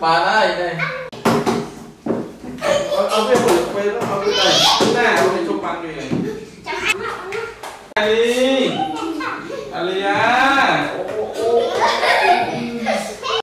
Bà ơi này.